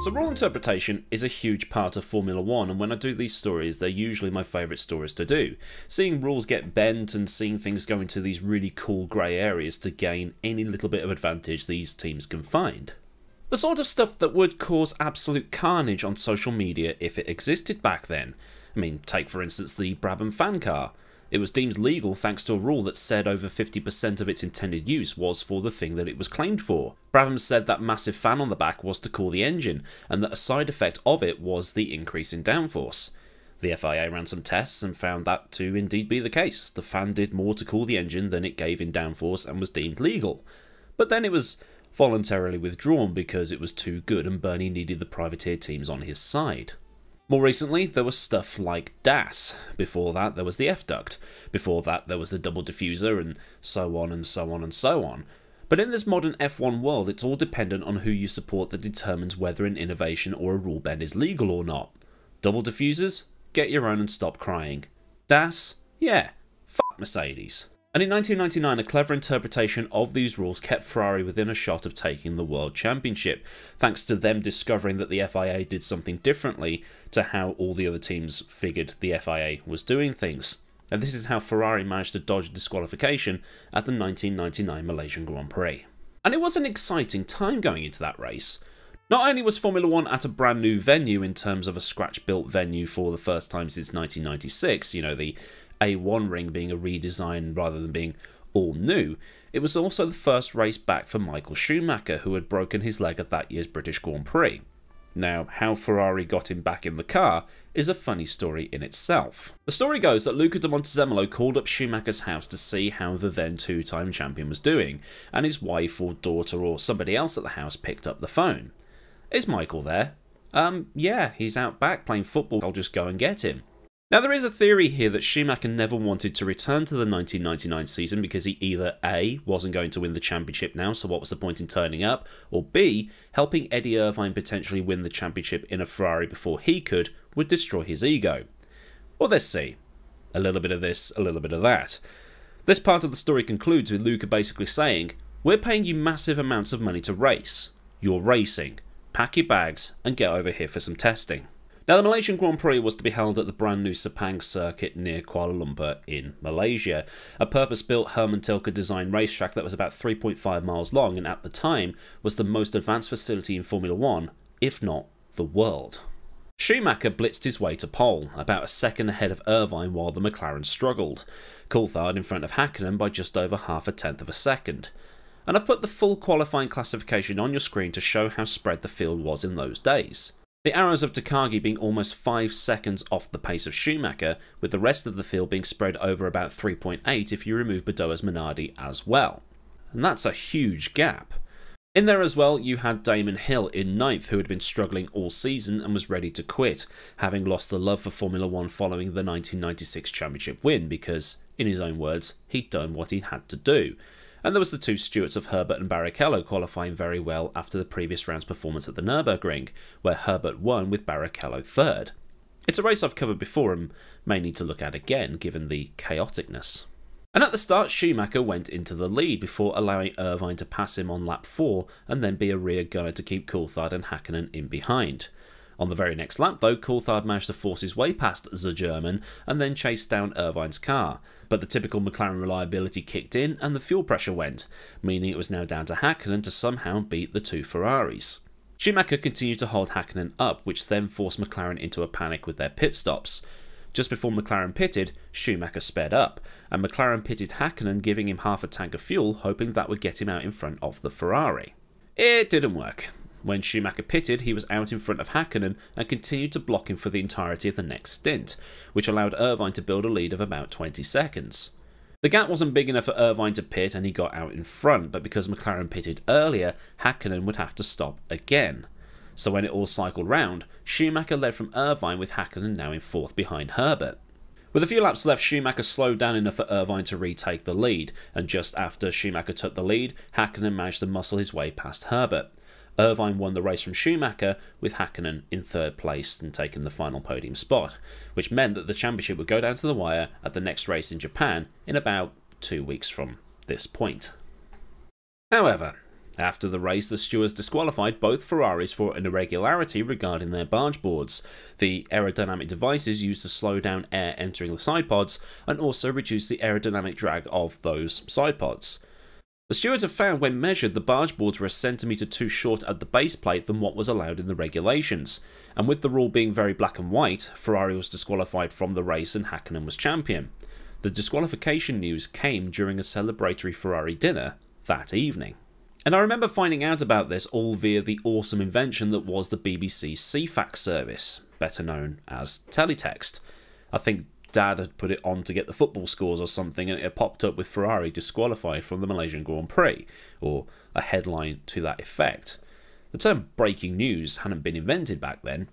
So rule interpretation is a huge part of Formula 1, and when I do these stories, they're usually my favourite stories to do. Seeing rules get bent and seeing things go into these really cool grey areas to gain any little bit of advantage these teams can find. The sort of stuff that would cause absolute carnage on social media if it existed back then. I mean, take for instance the Brabham fan car. It was deemed legal thanks to a rule that said over 50% of its intended use was for the thing that it was claimed for. Brabham said that massive fan on the back was to cool the engine, and that a side effect of it was the increase in downforce. The FIA ran some tests and found that to indeed be the case. The fan did more to cool the engine than it gave in downforce and was deemed legal. But then it was voluntarily withdrawn because it was too good and Bernie needed the privateer teams on his side. More recently, there was stuff like DAS. Before that, there was the F-duct. Before that, there was the double diffuser, and so on and so on and so on. But in this modern F1 world, it's all dependent on who you support that determines whether an innovation or a rule bend is legal or not. Double diffusers? Get your own and stop crying. DAS? Yeah, fuck Mercedes. And in 1999, a clever interpretation of these rules kept Ferrari within a shot of taking the World Championship, thanks to them discovering that the FIA did something differently to how all the other teams figured the FIA was doing things. And this is how Ferrari managed to dodge disqualification at the 1999 Malaysian Grand Prix. And it was an exciting time going into that race. Not only was Formula 1 at a brand new venue in terms of a scratch-built venue for the first time since 1996, you know, the A1 ring being a redesign rather than being all new, it was also the first race back for Michael Schumacher, who had broken his leg at that year's British Grand Prix. Now, how Ferrari got him back in the car is a funny story in itself. The story goes that Luca De Montezemolo called up Schumacher's house to see how the then two-time champion was doing, and his wife or daughter or somebody else at the house picked up the phone. "Is Michael there?" Yeah, he's out back playing football, I'll just go and get him." Now, there is a theory here that Schumacher never wanted to return to the 1999 season because he either A, wasn't going to win the championship now, so what was the point in turning up, or B, helping Eddie Irvine potentially win the championship in a Ferrari before he could would destroy his ego. Or let's see. A little bit of this, a little bit of that. This part of the story concludes with Luca basically saying, "We're paying you massive amounts of money to race. You're racing. Pack your bags and get over here for some testing." Now, the Malaysian Grand Prix was to be held at the brand new Sepang Circuit near Kuala Lumpur in Malaysia, a purpose-built Hermann Tilke design racetrack that was about 3.5 miles long and at the time was the most advanced facility in Formula 1, if not the world. Schumacher blitzed his way to pole, about a second ahead of Irvine while the McLaren struggled, Coulthard in front of Hakkinen by just over half a tenth of a second. And I've put the full qualifying classification on your screen to show how spread the field was in those days. The arrows of Takagi being almost 5 seconds off the pace of Schumacher, with the rest of the field being spread over about 3.8 if you remove Bedoya's Minardi as well. And that's a huge gap. In there as well, you had Damon Hill in 9th, who had been struggling all season and was ready to quit, having lost the love for Formula 1 following the 1996 championship win because, in his own words, he'd done what he had to do. And there was the two Stewarts of Herbert and Barrichello qualifying very well after the previous round's performance at the Nürburgring, where Herbert won with Barrichello third. It's a race I've covered before and may need to look at again given the chaoticness. And at the start, Schumacher went into the lead before allowing Irvine to pass him on lap 4 and then be a rear gunner to keep Coulthard and Hakkinen in behind. On the very next lap though, Coulthard managed to force his way past the German and then chased down Irvine's car. But the typical McLaren reliability kicked in and the fuel pressure went, meaning it was now down to Hakkinen to somehow beat the two Ferraris. Schumacher continued to hold Hakkinen up, which then forced McLaren into a panic with their pit stops. Just before McLaren pitted, Schumacher sped up, and McLaren pitted Hakkinen, giving him half a tank of fuel, hoping that would get him out in front of the Ferrari. It didn't work. When Schumacher pitted, he was out in front of Hakkinen and continued to block him for the entirety of the next stint, which allowed Irvine to build a lead of about 20 seconds. The gap wasn't big enough for Irvine to pit and he got out in front, but because McLaren pitted earlier, Hakkinen would have to stop again. So when it all cycled round, Schumacher led from Irvine with Hakkinen now in 4th behind Herbert. With a few laps left, Schumacher slowed down enough for Irvine to retake the lead, and just after Schumacher took the lead, Hakkinen managed to muscle his way past Herbert. Irvine won the race from Schumacher, with Hakkinen in 3rd place and taking the final podium spot, which meant that the championship would go down to the wire at the next race in Japan in about 2 weeks from this point. However, After the race, the stewards disqualified both Ferraris for an irregularity regarding their barge boards, the aerodynamic devices used to slow down air entering the side pods and also reduce the aerodynamic drag of those side pods. The stewards have found when measured the barge boards were a centimetre too short at the base plate than what was allowed in the regulations, and with the rule being very black and white, Ferrari was disqualified from the race and Hakkinen was champion. The disqualification news came during a celebratory Ferrari dinner that evening. And I remember finding out about this all via the awesome invention that was the BBC's CFAX service, better known as Teletext. I think Dad had put it on to get the football scores or something, and it popped up with Ferrari disqualified from the Malaysian Grand Prix, or a headline to that effect. The term breaking news hadn't been invented back then,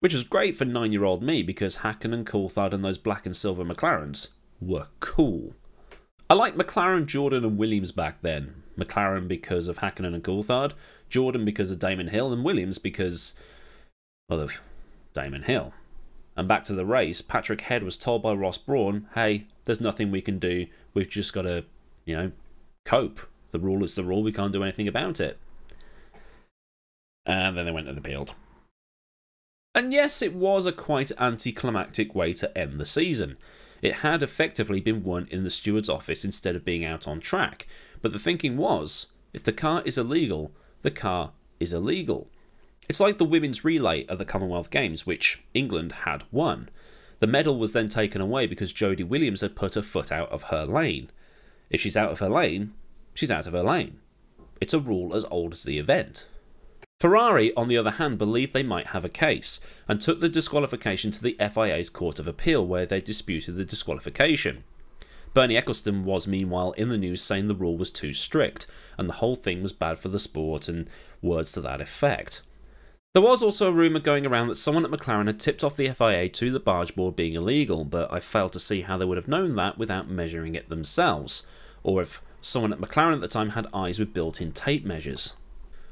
which was great for 9-year-old me because Hakkinen, Coulthard and those black and silver McLarens were cool. I liked McLaren, Jordan and Williams back then. McLaren because of Hakkinen and Coulthard, Jordan because of Damon Hill and Williams because, well, of Damon Hill. And back to the race, Patrick Head was told by Ross Brawn, hey, there's nothing we can do, we've just got to, you know, cope. The rule is the rule, we can't do anything about it. And then they went and appealed. And yes, it was a quite anticlimactic way to end the season. It had effectively been won in the steward's office instead of being out on track. But the thinking was, if the car is illegal, the car is illegal. It's like the women's relay at the Commonwealth Games, which England had won. The medal was then taken away because Jodie Williams had put her foot out of her lane. If she's out of her lane, she's out of her lane. It's a rule as old as the event. Ferrari, on the other hand, believed they might have a case, and took the disqualification to the FIA's Court of Appeal, where they disputed the disqualification. Bernie Eccleston was meanwhile in the news saying the rule was too strict, and the whole thing was bad for the sport, and words to that effect. There was also a rumour going around that someone at McLaren had tipped off the FIA to the barge board being illegal, but I fail to see how they would have known that without measuring it themselves, or if someone at McLaren at the time had eyes with built-in tape measures.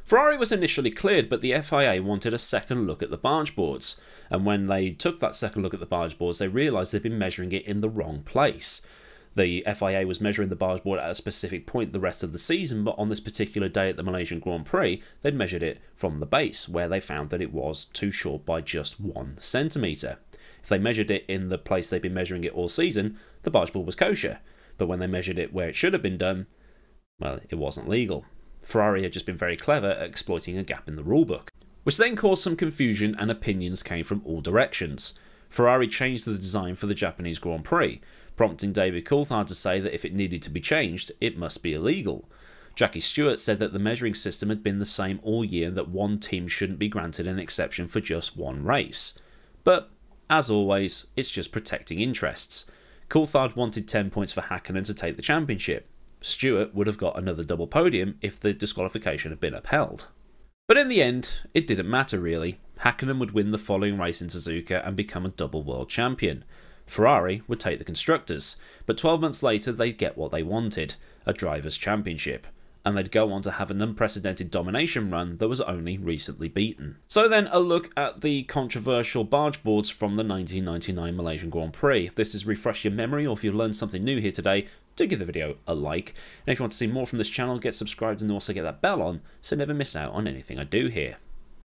Ferrari was initially cleared, but the FIA wanted a second look at the barge boards, and when they took that second look at the barge boards, they realised they'd been measuring it in the wrong place. The FIA was measuring the barge board at a specific point the rest of the season, but on this particular day at the Malaysian Grand Prix, they'd measured it from the base, where they found that it was too short by just 1 centimetre. If they measured it in the place they'd been measuring it all season, the barge board was kosher, but when they measured it where it should have been done, well, it wasn't legal. Ferrari had just been very clever at exploiting a gap in the rulebook, which then caused some confusion and opinions came from all directions. Ferrari changed the design for the Japanese Grand Prix, prompting David Coulthard to say that if it needed to be changed, it must be illegal. Jackie Stewart said that the measuring system had been the same all year and that one team shouldn't be granted an exception for just one race. But, as always, it's just protecting interests. Coulthard wanted 10 points for Hakkinen to take the championship. Stewart would have got another double podium if the disqualification had been upheld. But in the end, it didn't matter really. Hakkinen would win the following race in Suzuka and become a double world champion. Ferrari would take the constructors, but 12 months later they'd get what they wanted, a drivers' championship, and they'd go on to have an unprecedented domination run that was only recently beaten. So then a look at the controversial barge boards from the 1999 Malaysian Grand Prix. If this has refreshed your memory or if you've learned something new here today, do give the video a like, and if you want to see more from this channel, get subscribed and also get that bell on so never miss out on anything I do here.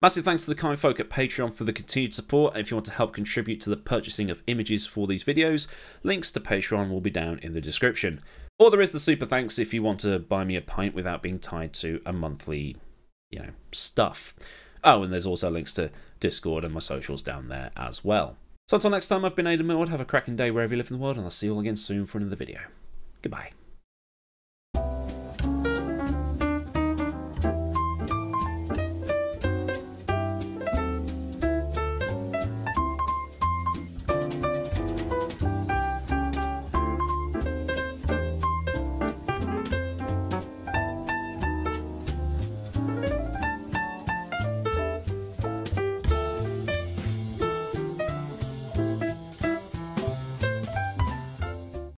Massive thanks to the kind folk at Patreon for the continued support, and if you want to help contribute to the purchasing of images for these videos, links to Patreon will be down in the description. Or there is the super thanks if you want to buy me a pint without being tied to a monthly, you know, stuff. Oh, and there's also links to Discord and my socials down there as well. So until next time, I've been Aidan Millward, have a cracking day wherever you live in the world, and I'll see you all again soon for another video. Goodbye.